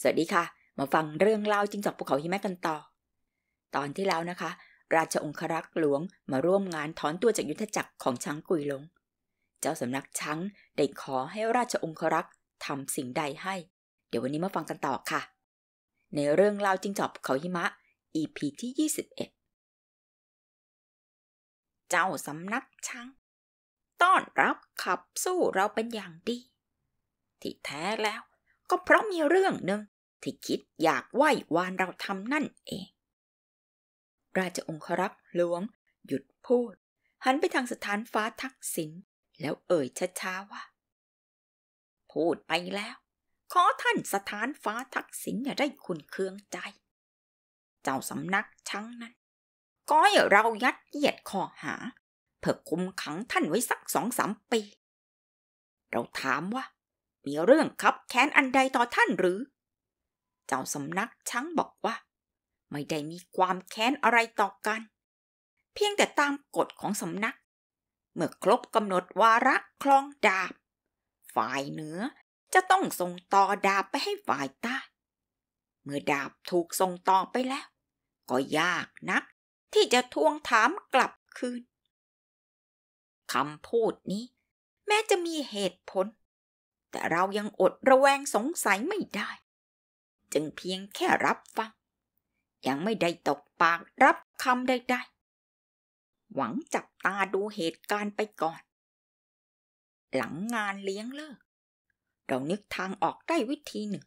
สวัสดีค่ะมาฟังเรื่องเล่าจิ้งจอกภูเขาหิมะกันต่อตอนที่แล้วนะคะราชองครักษ์หลวงมาร่วมงานถอนตัวจากยุทธจักรของช้างกุยหลงเจ้าสำนักช้างได้ขอให้ราชองครักษ์ทำสิ่งใดให้เดี๋ยววันนี้มาฟังกันต่อค่ะในเรื่องเล่าจิ้งจอกภูเขาหิมะ EP ที่ 21เจ้าสำนักช้างต้อนรับขับสู้เราเป็นอย่างดีที่แท้แล้วก็เพราะมีเรื่องหนึ่งที่คิดอยากไหว้วานเราทำนั่นเองราชองครักษ์หลวงหยุดพูดหันไปทางสถานฟ้าทักษิณแล้วเอ่ยช้าๆว่าพูดไปแล้วขอท่านสถานฟ้าทักษิณอย่าได้ขุ่นเคืองใจเจ้าสำนักช้างนั้นก็ให้เรายัดเยียดข้อหาเพื่อคุมขังท่านไว้สัก 2-3 ปีเราถามว่ามีเรื่องคับแค้นอันใดต่อท่านหรือเจ้าสำนักช้างบอกว่าไม่ได้มีความแค้นอะไรต่อกันเพียงแต่ตามกฎของสำนักเมื่อครบกำหนดวาระคลองดาบฝ่ายเหนือจะต้องส่งต่อดาบไปให้ฝ่ายใต้เมื่อดาบถูกส่งต่อไปแล้วก็ยากนักที่จะทวงถามกลับคืนคำพูดนี้แม้จะมีเหตุผลแต่เรายังอดระแวงสงสัยไม่ได้จึงเพียงแค่รับฟังยังไม่ได้ตกปากรับคำใดๆหวังจับตาดูเหตุการณ์ไปก่อนหลังงานเลี้ยงเลิกเรานึกทางออกได้วิธีหนึ่ง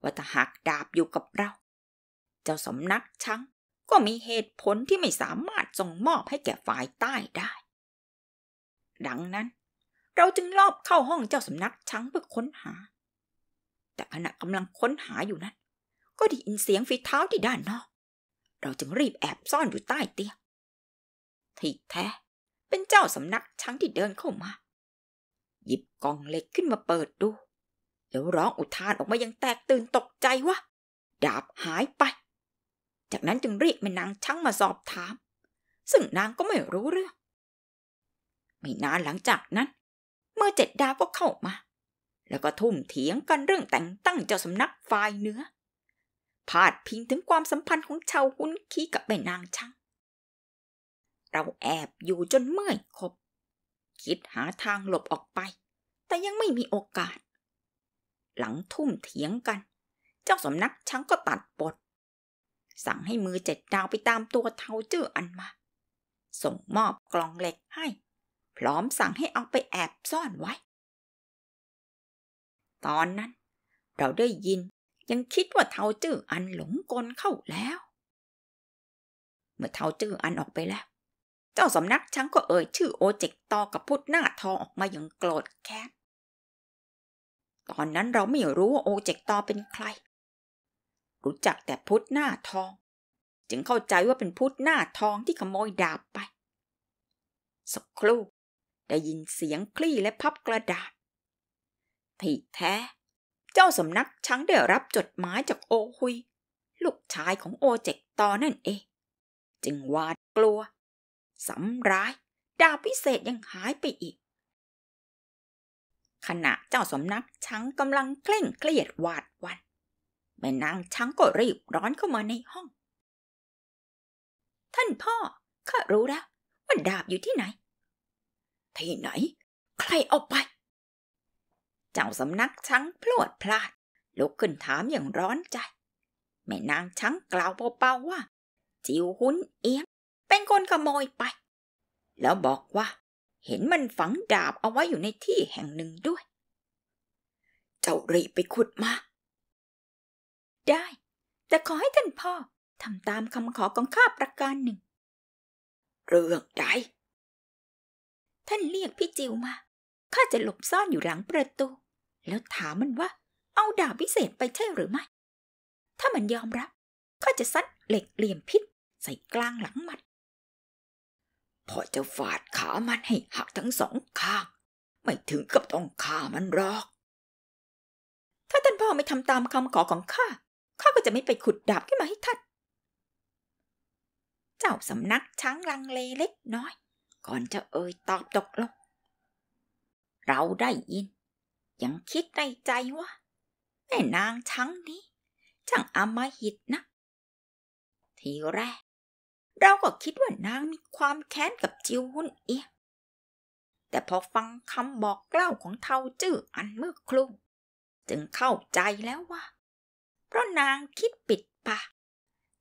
ว่าถ้าหากดาบอยู่กับเราเจ้าสำนักช้างก็มีเหตุผลที่ไม่สามารถส่งมอบให้แก่ฝ่ายใต้ได้ดังนั้นเราจึงลอบเข้าห้องเจ้าสำนักช้างเพื่อค้นหาแต่ขณะกำลังค้นหาอยู่นั้นก็ได้ยินเสียงฝีเท้าที่ด้านนอกเราจึงรีบแอบซ่อนอยู่ใต้เตียงที่แท้เป็นเจ้าสำนักช้างที่เดินเข้ามาหยิบกล่องเหล็กขึ้นมาเปิดดูแล้วร้องอุทานออกมาอย่างแตกตื่นตกใจว่าดาบหายไปจากนั้นจึงเรียกแม่นางช้างมาสอบถามซึ่งนางก็ไม่รู้เรื่องไม่นานหลังจากนั้นเมื่อเจ็ดดาวก็เข้ามาแล้วก็ทุ่มเถียงกันเรื่องแต่งตั้งเจ้าสำนักฝ่ายเหนือพาดพิงถึงความสัมพันธ์ของชาวฮุนคีกับแม่นางช้างเราแอบอยู่จนเมื่อยขบคิดหาทางหลบออกไปแต่ยังไม่มีโอกาสหลังทุ่มเถียงกันเจ้าสำนักช้างก็ตัดบทสั่งให้มือเจ็ดดาวไปตามตัวเทาเจื้ออันมาส่งมอบกล่องเหล็กให้พร้อมสั่งให้เอาไปแอบซ่อนไว้ตอนนั้นเราได้ยินยังคิดว่าเทาจื้ออันหลงกลเข้าแล้วเมื่อเทาจื้ออันออกไปแล้วเจ้าสำนักช้างก็เอ่ยชื่อโอเจกตอกับพุดหน้าทองออกมาอย่างโกรธแค้นตอนนั้นเราไม่รู้ว่าโอเจกตอเป็นใครรู้จักแต่พุดหน้าทองจึงเข้าใจว่าเป็นพุดหน้าทองที่ขโมยดาบไปสักครู่ได้ยินเสียงคลี่และพับกระดาษที่แท้เจ้าสำนักช้างได้รับจดหมายจากโอฮุยลูกชายของโอเจกตอนั่นเองจึงหวาดกลัวสำร้ายดาบพิเศษยังหายไปอีกขณะเจ้าสำนักช้างกำลังเคร่งเครียดหวาดหวั่นแม่นางช้างก็รีบร้อนเข้ามาในห้องท่านพ่อข้ารู้แล้วว่าดาบอยู่ที่ไหนที่ไหนใครเอาไปเจ้าสำนักช้างพลวดพลาดลุกขึ้นถามอย่างร้อนใจแม่นางช้างกล่าวเบาๆว่าจิวหุ้นเอียงเป็นคนขโมยไปแล้วบอกว่าเห็นมันฝังดาบเอาไว้อยู่ในที่แห่งหนึ่งด้วยเจ้ารีบไปขุดมาได้แต่ขอให้ท่านพ่อทำตามคำขอของข้าประการหนึ่งเรื่องใดท่านเรียกพี่จิวมาข้าจะหลบซ่อนอยู่หลังประตูแล้วถามมันว่าเอาดาบพิเศษไปใช่หรือไม่ถ้ามันยอมรับข้าจะซัดเหล็กเหลี่ยมพิษใส่กลางหลังมันพอจะฟาดขามันให้หักทั้งสองข้างไม่ถึงกับต้องฆ่ามันหรอกถ้าท่านพ่อไม่ทำตามคำขอของข้าข้าก็จะไม่ไปขุดดาบขึ้นมาให้ท่านเจ้าสำนักช้างลังเลเล็กน้อยก่อนจะเอ่ยตอบตกลงเราได้ยินยังคิดในใจว่า แต่นางช้างนี้ช่างอำมหิตนะทีแรกเราก็คิดว่านางมีความแค้นกับจิวฮุนเอียงแต่พอฟังคำบอกเล่าของเทาจื้ออันเมื่อครู่จึงเข้าใจแล้วว่าเพราะนางคิดปิดปาก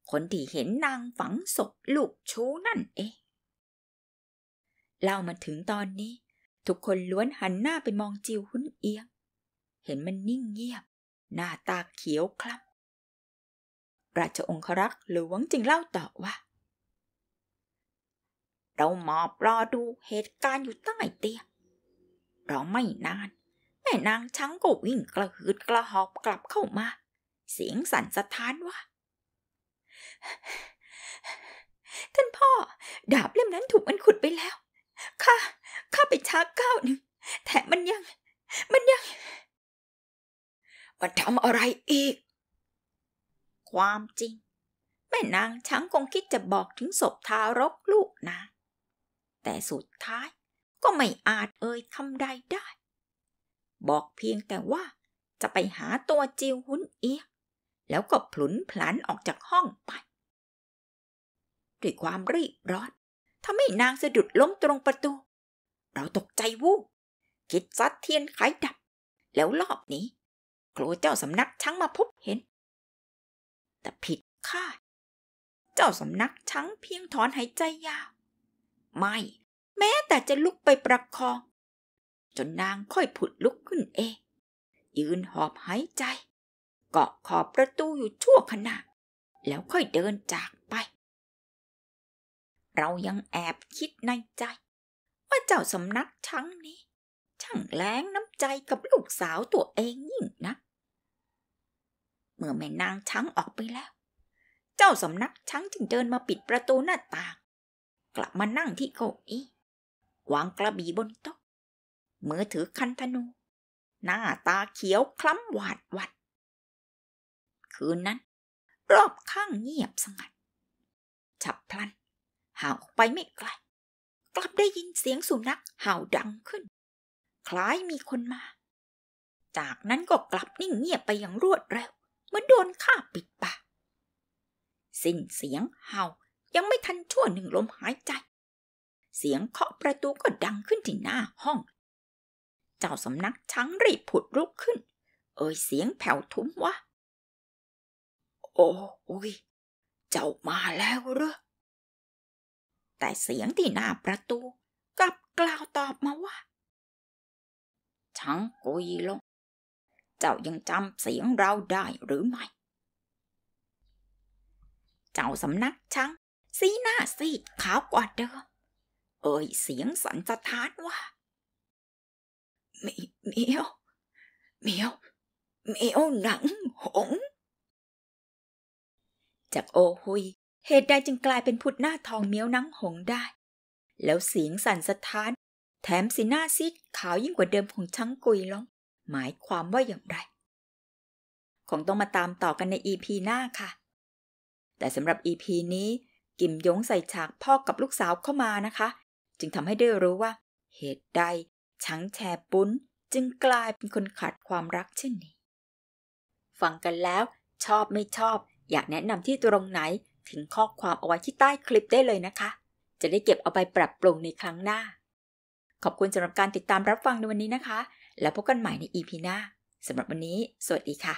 คนที่เห็นนางฝังศพลูกชู้นั่นเองเล่ามาถึงตอนนี้ทุกคนล้วนหันหน้าไปมองจิวฮุนเอียงเห็นมันนิ่งเงียบหน้าตาเขียวคล้ำราชองครักษ์หลวงจึงเล่าต่อว่าเราหมอบรอดูเหตุการณ์อยู่ใต้เตียงรอไม่นานแม่นางช้างก็วิ่งกระหืดกระหอบกลับเข้ามาเสียงสั่นสะท้านว่าท่านพ่อดาบเล่มนั้นถูกมันขุดไปแล้วข้าไปชักก้าวหนึ่งแต่มันยังมันทำอะไรอีกความจริงแม่นางช้างคงคิดจะบอกถึงศพทารกลูกนางแต่สุดท้ายก็ไม่อาจเอ่ยคำใดได้บอกเพียงแต่ว่าจะไปหาตัวจิวฮุนเอียงแล้วก็พลุนพลันออกจากห้องไปด้วยความรีบร้อนทำให้นางสะดุดล้มตรงประตูเราตกใจวูบคิดซัดเทียนไขดับแล้วรอบนี้กลัวเจ้าสำนักช้างมาพบเห็นแต่ผิดคาดเจ้าสำนักช้างเพียงถอนหายใจยาวไม่แม้แต่จะลุกไปประคองจนนางค่อยผุดลุกขึ้นเองยืนหอบหายใจเกาะขอบประตูอยู่ชั่วขณะแล้วค่อยเดินจากไปเรายังแอบคิดในใจว่าเจ้าสำนักช้างนี้ช่างแล้งน้ำใจกับลูกสาวตัวเองยิ่งนะเมื่อแม่นางช้างออกไปแล้วเจ้าสำนักช้างจึงเดินมาปิดประตูหน้าต่างกลับมานั่งที่เก้าอี้วางกระบี่บนโต๊ะมือถือคันธนูหน้าตาเขียวคล้ำหวาดหวั่นคืนนั้นรอบข้างเงียบสงัดฉับพลันห่างออกไปไม่ไกลกลับได้ยินเสียงสุนัขเห่าดังขึ้นคล้ายมีคนมาจากนั้นก็กลับนิ่งเงียบไปอย่างรวดเร็วเหมือนโดนฆ่าปิดปากสิ้นเสียงเห่ายังไม่ทันชั่วหนึ่งลมหายใจเสียงเคาะประตูก็ดังขึ้นที่หน้าห้องเจ้าสำนักช้างรีบผุดลุกขึ้นเอ่ยเสียงแผ่วทุ้มว่าโอ้ยเจ้ามาแล้วเหรอแต่เสียงที่หน้าประตูกลับกล่าวตอบมาว่าช้างกุยลงเจ้ายังจำเสียงเราได้หรือไม่เจ้าสำนักช้างสีหน้าซีดขาวกว่าเดิมเอ่ยเสียงสั่นสะท้านว่าเมียวหนังหงจากโอหุยเหตุใดจึงกลายเป็นพุทธหน้าทองเมียวหนังหงได้แล้วเสียงสั่นสะท้านแถมสีหน้าซีดขาวยิ่งกว่าเดิมของช้างกุยลงหมายความว่าอย่างไรคงต้องมาตามต่อกันใน EP หน้าค่ะแต่สำหรับ EP นี้กิมยงใส่ฉากพ่อกับลูกสาวเข้ามานะคะจึงทำให้ได้รู้ว่าเหตุใดช้างแชปุ้นจึงกลายเป็นคนขาดความรักเช่นนี้ฟังกันแล้วชอบไม่ชอบอยากแนะนำที่ตรงไหนถึงข้อความเอาไว้ที่ใต้คลิปได้เลยนะคะจะได้เก็บเอาไปปรับปรุงในครั้งหน้าขอบคุณสำหรับการติดตามรับฟังในวันนี้นะคะแล้วพบกันใหม่ใน EP หน้าสำหรับวันนี้สวัสดีค่ะ